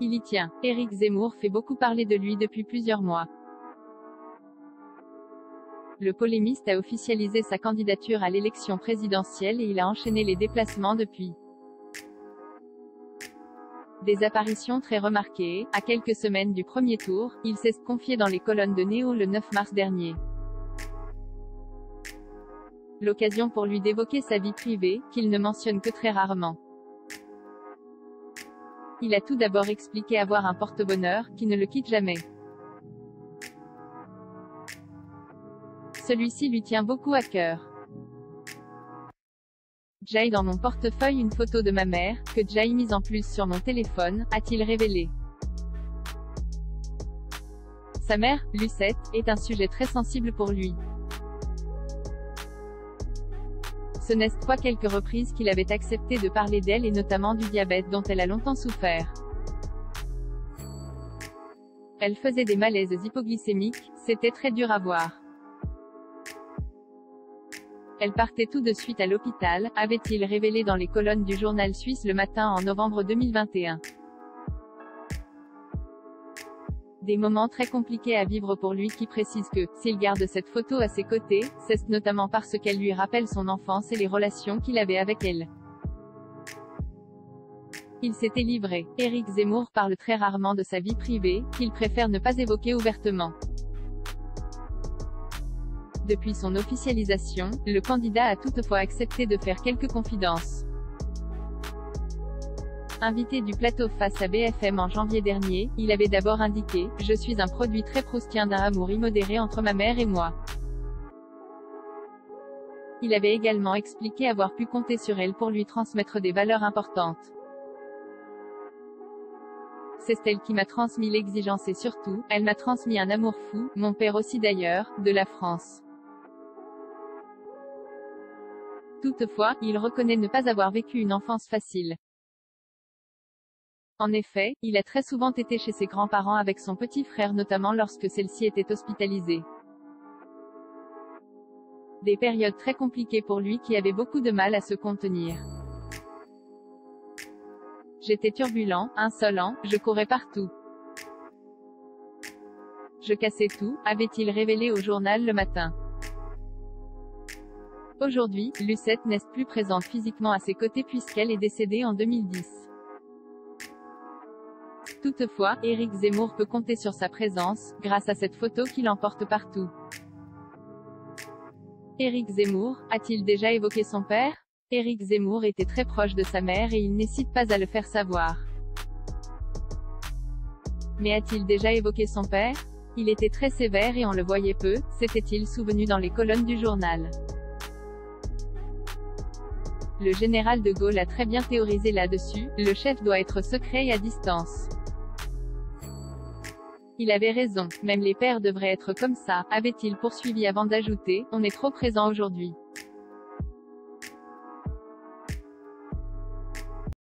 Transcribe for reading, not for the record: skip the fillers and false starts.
Il y tient. Éric Zemmour fait beaucoup parler de lui depuis plusieurs mois. Le polémiste a officialisé sa candidature à l'élection présidentielle et il a enchaîné les déplacements depuis. Des apparitions très remarquées, à quelques semaines du premier tour, il s'est confié dans les colonnes de Néo le 9 mars dernier. L'occasion pour lui d'évoquer sa vie privée, qu'il ne mentionne que très rarement. Il a tout d'abord expliqué avoir un porte-bonheur, qui ne le quitte jamais. Celui-ci lui tient beaucoup à cœur. J'ai dans mon portefeuille une photo de ma mère, que j'ai mise en plus sur mon téléphone, a-t-il révélé. Sa mère, Lucette, est un sujet très sensible pour lui. Ce n'est pas quelques reprises qu'il avait accepté de parler d'elle et notamment du diabète dont elle a longtemps souffert. Elle faisait des malaises hypoglycémiques, c'était très dur à voir. Elle partait tout de suite à l'hôpital, avait-il révélé dans les colonnes du journal suisse Le Matin en novembre 2021. Des moments très compliqués à vivre pour lui qui précise que, s'il garde cette photo à ses côtés, c'est notamment parce qu'elle lui rappelle son enfance et les relations qu'il avait avec elle. Il s'était livré. Éric Zemmour parle très rarement de sa vie privée, qu'il préfère ne pas évoquer ouvertement. Depuis son officialisation, le candidat a toutefois accepté de faire quelques confidences. Invité du plateau face à BFM en janvier dernier, il avait d'abord indiqué « Je suis un produit très proustien d'un amour immodéré entre ma mère et moi ». Il avait également expliqué avoir pu compter sur elle pour lui transmettre des valeurs importantes. C'est elle qui m'a transmis l'exigence et surtout, elle m'a transmis un amour fou, mon père aussi d'ailleurs, de la France. Toutefois, il reconnaît ne pas avoir vécu une enfance facile. En effet, il a très souvent été chez ses grands-parents avec son petit frère notamment lorsque celle-ci était hospitalisée. Des périodes très compliquées pour lui qui avait beaucoup de mal à se contenir. J'étais turbulent, insolent, je courais partout. Je cassais tout, avait-il révélé au journal Le Matin. Aujourd'hui, Lucette n'est plus présente physiquement à ses côtés puisqu'elle est décédée en 2010. Toutefois, Éric Zemmour peut compter sur sa présence, grâce à cette photo qu'il emporte partout. Éric Zemmour, a-t-il déjà évoqué son père? Éric Zemmour était très proche de sa mère et il n'hésite pas à le faire savoir. Mais a-t-il déjà évoqué son père? Il était très sévère et on le voyait peu, s'était-il souvenu dans les colonnes du journal. Le général de Gaulle a très bien théorisé là-dessus, le chef doit être secret et à distance. Il avait raison, même les pères devraient être comme ça, avait-il poursuivi avant d'ajouter, on est trop présent aujourd'hui.